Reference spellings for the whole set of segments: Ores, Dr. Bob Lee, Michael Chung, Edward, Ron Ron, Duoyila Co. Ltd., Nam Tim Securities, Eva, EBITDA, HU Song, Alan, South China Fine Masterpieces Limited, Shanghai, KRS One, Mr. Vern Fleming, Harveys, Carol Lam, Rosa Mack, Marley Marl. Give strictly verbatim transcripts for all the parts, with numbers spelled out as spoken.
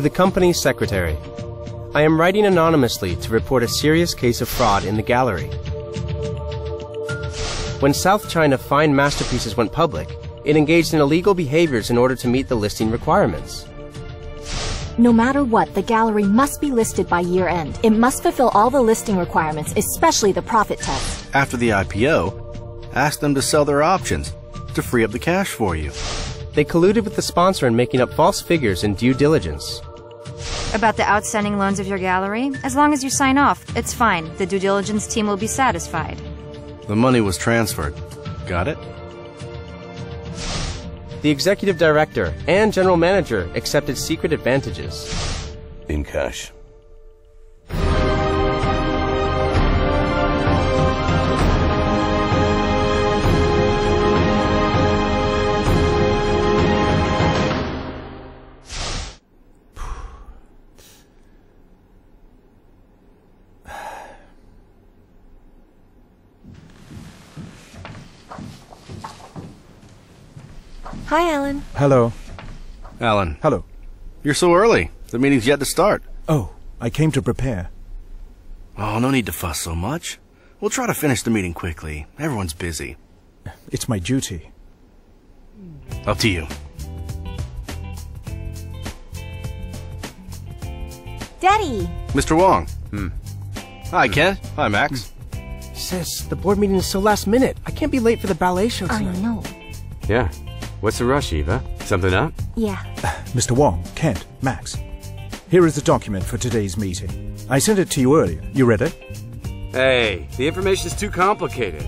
To the company secretary, I am writing anonymously to report a serious case of fraud in the gallery. When South China Fine Masterpieces went public, it engaged in illegal behaviors in order to meet the listing requirements. No matter what, the gallery must be listed by year-end. It must fulfill all the listing requirements, especially the profit test. After the I P O, ask them to sell their options to free up the cash for you. They colluded with the sponsor in making up false figures in due diligence. About the outstanding loans of your gallery, as long as you sign off, it's fine. The due diligence team will be satisfied. The money was transferred. Got it? The executive director and general manager accepted secret advantages. In cash. Hi, Alan. Hello. Alan. Hello. You're so early. The meeting's yet to start. Oh, I came to prepare. Oh, no need to fuss so much. We'll try to finish the meeting quickly. Everyone's busy. It's my duty. Up to you. Daddy! Mister Wong. Hmm. Hi, Ken. Hi, Max. Sis, the board meeting is so last minute. I can't be late for the ballet show tonight. I know. Yeah. What's the rush, Eva? Something up? Yeah. Mister Wong, Kent, Max. Here is the document for today's meeting. I sent it to you earlier. You read it? Hey, the information's too complicated.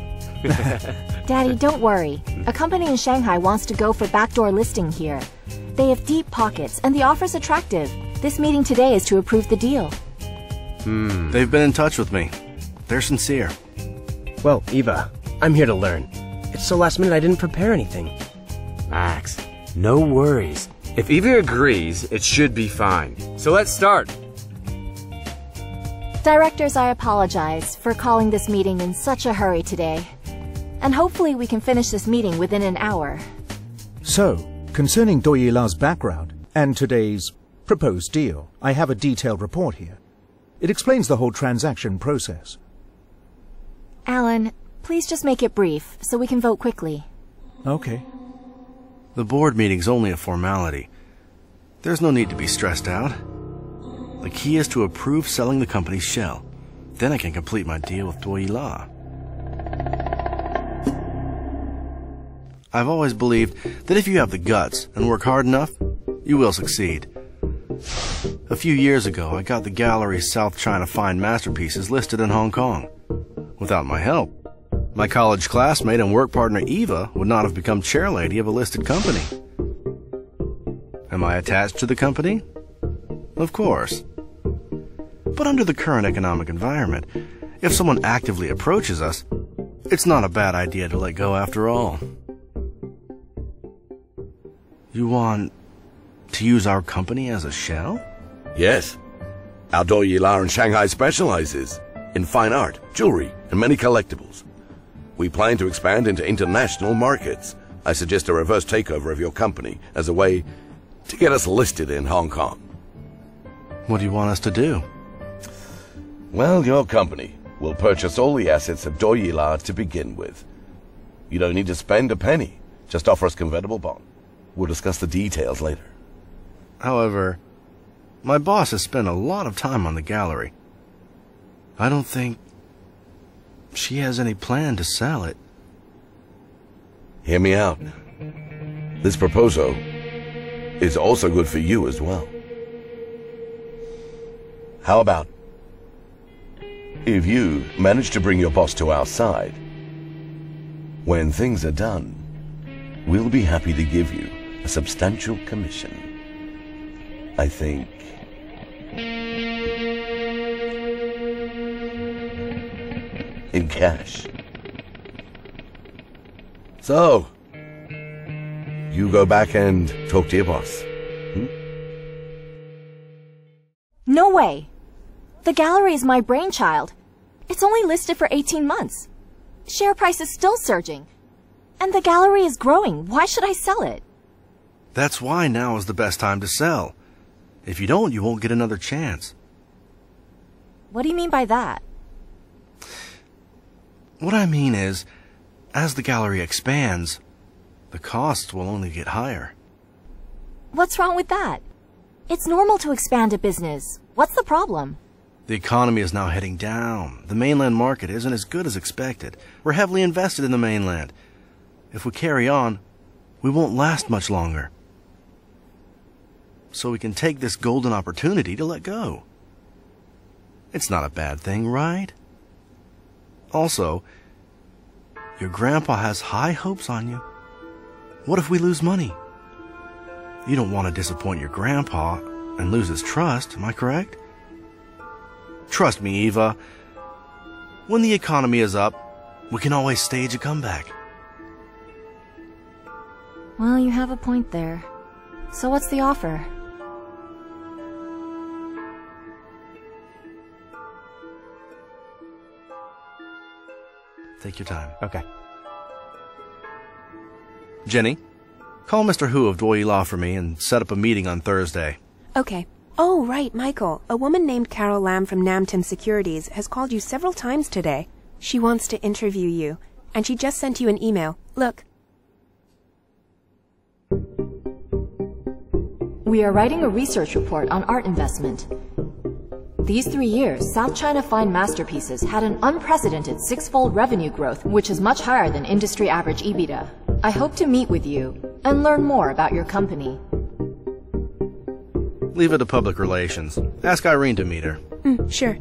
Daddy, don't worry. A company in Shanghai wants to go for backdoor listing here. They have deep pockets, and the offer's attractive. This meeting today is to approve the deal. Hmm. They've been in touch with me. They're sincere. Well, Eva, I'm here to learn. It's so last minute I didn't prepare anything. Max, no worries. If Eva agrees, it should be fine. So let's start. Directors, I apologize for calling this meeting in such a hurry today. And hopefully we can finish this meeting within an hour. So, concerning Duoyila's background and today's proposed deal, I have a detailed report here. It explains the whole transaction process. Alan, please just make it brief so we can vote quickly. Okay. The board meeting's only a formality. There's no need to be stressed out. The key is to approve selling the company's shell. Then I can complete my deal with Duoyila. I've always believed that if you have the guts and work hard enough, you will succeed. A few years ago, I got the gallery's South China Fine Masterpieces listed in Hong Kong. Without my help, my college classmate and work partner Eva would not have become chairlady of a listed company. Am I attached to the company? Of course. But under the current economic environment, if someone actively approaches us, it's not a bad idea to let go after all. You want to use our company as a shell? Yes. Our Duoyila in Shanghai specializes in fine art, jewelry, and many collectibles. We plan to expand into international markets. I suggest a reverse takeover of your company as a way to get us listed in Hong Kong. What do you want us to do? Well, your company will purchase all the assets of Duoyila to begin with. You don't need to spend a penny. Just offer us convertible bond. We'll discuss the details later. However, my boss has spent a lot of time on the gallery. I don't think she has any plan to sell it. Hear me out. This proposal is also good for you as well. How about if you manage to bring your boss to our side, when things are done, we'll be happy to give you a substantial commission. I think in cash. So, you go back and talk to your boss. Hmm? No way. The gallery is my brainchild. It's only listed for eighteen months. Share price is still surging. And the gallery is growing. Why should I sell it? That's why now is the best time to sell. If you don't, you won't get another chance. What do you mean by that? What I mean is, as the gallery expands, the costs will only get higher. What's wrong with that? It's normal to expand a business. What's the problem? The economy is now heading down. The mainland market isn't as good as expected. We're heavily invested in the mainland. If we carry on, we won't last much longer. So we can take this golden opportunity to let go. It's not a bad thing, right? Also, your grandpa has high hopes on you. What if we lose money? You don't want to disappoint your grandpa and lose his trust, am I correct? Trust me, Eva. When the economy is up, we can always stage a comeback. Well, you have a point there. So what's the offer? Take your time. Okay. Jenny, call Mister Hu of Duoyila for me and set up a meeting on Thursday. Okay. Oh, right, Michael. A woman named Carol Lam from Nam Tim Securities has called you several times today. She wants to interview you, and she just sent you an email. Look. We are writing a research report on art investment. These three years, South China Fine Masterpieces had an unprecedented six-fold revenue growth, which is much higher than industry average EBITDA. I hope to meet with you and learn more about your company. Leave it to public relations. Ask Irene to meet her. Mm, sure.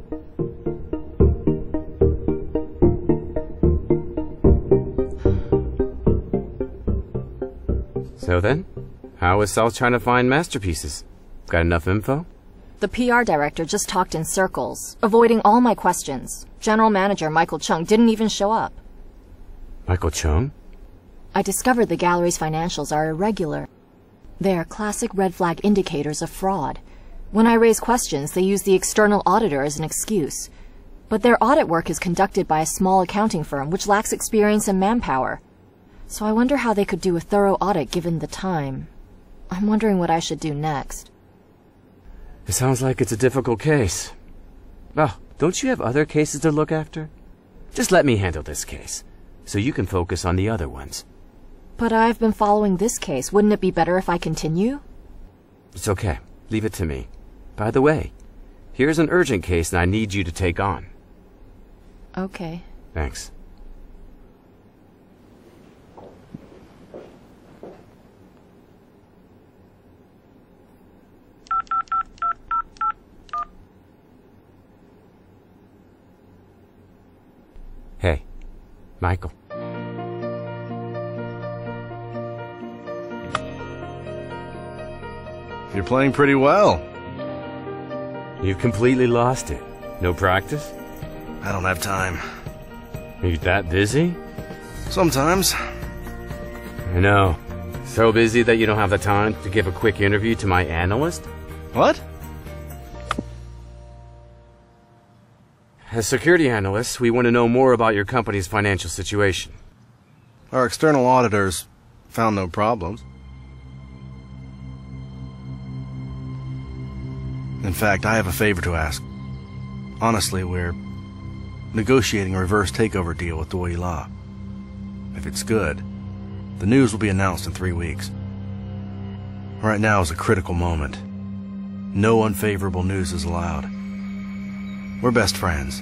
So then, how is South China Fine Masterpieces? Got enough info? The P R director just talked in circles, avoiding all my questions. General Manager Michael Chung didn't even show up. Michael Chung? I discovered the gallery's financials are irregular. They are classic red flag indicators of fraud. When I raise questions, they use the external auditor as an excuse. But their audit work is conducted by a small accounting firm which lacks experience and manpower. So I wonder how they could do a thorough audit given the time. I'm wondering what I should do next. It sounds like it's a difficult case. Well, don't you have other cases to look after? Just let me handle this case, so you can focus on the other ones. But I've been following this case. Wouldn't it be better if I continue? It's okay. Leave it to me. By the way, here's an urgent case that I need you to take on. Okay. Thanks. Hey, Michael. You're playing pretty well. You completely lost it. No practice? I don't have time. Are you that busy? Sometimes. I know. So busy that you don't have the time to give a quick interview to my analyst? What? As security analysts, we want to know more about your company's financial situation. Our external auditors found no problems. In fact, I have a favor to ask. Honestly, we're negotiating a reverse takeover deal with Duoyila. If it's good, the news will be announced in three weeks. Right now is a critical moment. No unfavorable news is allowed. We're best friends.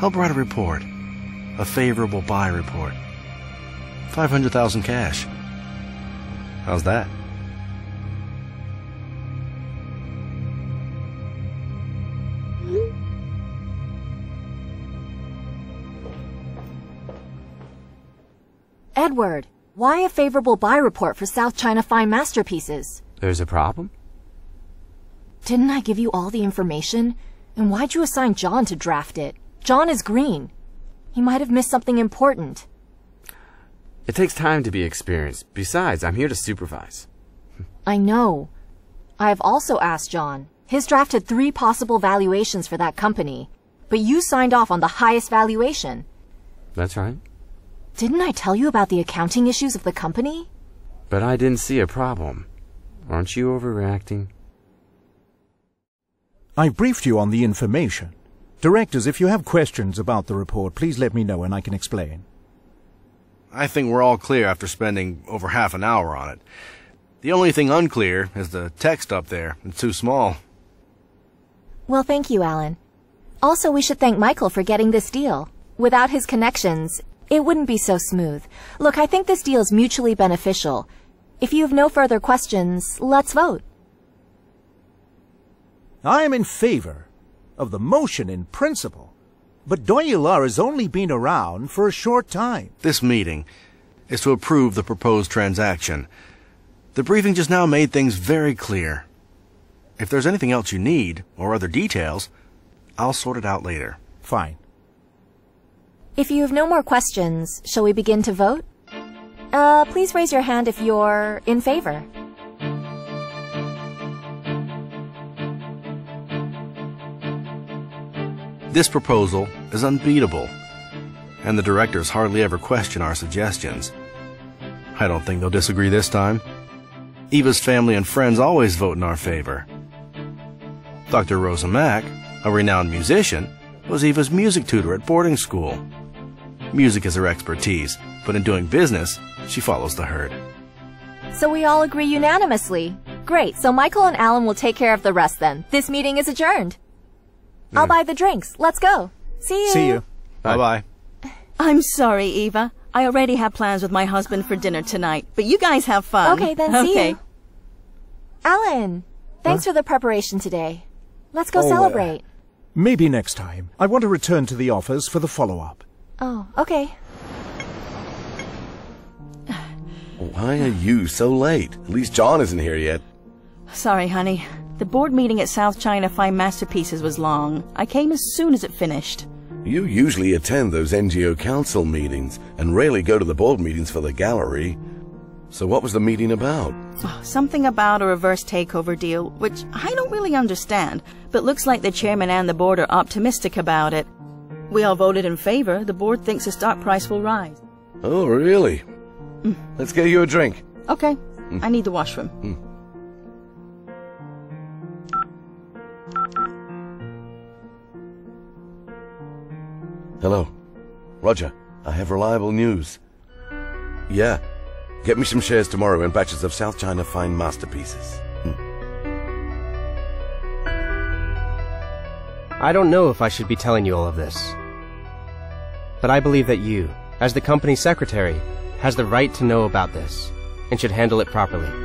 Help write a report. A favorable buy report. five hundred thousand cash. How's that? Edward, why a favorable buy report for South China Fine Masterpieces? There's a problem? Didn't I give you all the information? And why'd you assign John to draft it? John is green. He might have missed something important. It takes time to be experienced. Besides, I'm here to supervise. I know. I have also asked John. His draft had three possible valuations for that company, but you signed off on the highest valuation. That's right. Didn't I tell you about the accounting issues of the company? But I didn't see a problem. Aren't you overreacting? I briefed you on the information. Directors, if you have questions about the report, please let me know and I can explain. I think we're all clear after spending over half an hour on it. The only thing unclear is the text up there. It's too small. Well, thank you, Alan. Also, we should thank Michael for getting this deal. Without his connections, it wouldn't be so smooth. Look, I think this deal is mutually beneficial. If you have no further questions, let's vote. I am in favor of the motion in principle, but Duoyila has only been around for a short time. This meeting is to approve the proposed transaction. The briefing just now made things very clear. If there's anything else you need, or other details, I'll sort it out later. Fine. If you have no more questions, shall we begin to vote? Uh, please raise your hand if you're in favor. This proposal is unbeatable, and the directors hardly ever question our suggestions. I don't think they'll disagree this time. Eva's family and friends always vote in our favor. Doctor Rosa Mack, a renowned musician, was Eva's music tutor at boarding school. Music is her expertise, but in doing business, she follows the herd. So we all agree unanimously. Great, so Michael and Alan will take care of the rest then. This meeting is adjourned. Mm. I'll buy the drinks. Let's go. See you. See you. Bye-bye. I'm sorry, Eva. I already have plans with my husband for dinner tonight, but you guys have fun. Okay, then see okay. you. Alan, thanks huh? for the preparation today. Let's go oh, celebrate. Uh, maybe next time. I want to return to the office for the follow-up. Oh, okay. Why are you so late? At least John isn't here yet. Sorry, honey. The board meeting at South China Fine Masterpieces was long. I came as soon as it finished. You usually attend those N G O council meetings and rarely go to the board meetings for the gallery. So what was the meeting about? Oh, something about a reverse takeover deal, which I don't really understand, but looks like the chairman and the board are optimistic about it. We all voted in favor. The board thinks the stock price will rise. Oh, really? Mm. Let's get you a drink. Okay. Mm. I need the washroom. Mm. Hello. Roger, I have reliable news. Yeah. Get me some shares tomorrow in batches of South China Fine Masterpieces. I don't know if I should be telling you all of this, but I believe that you, as the company secretary, has the right to know about this and should handle it properly.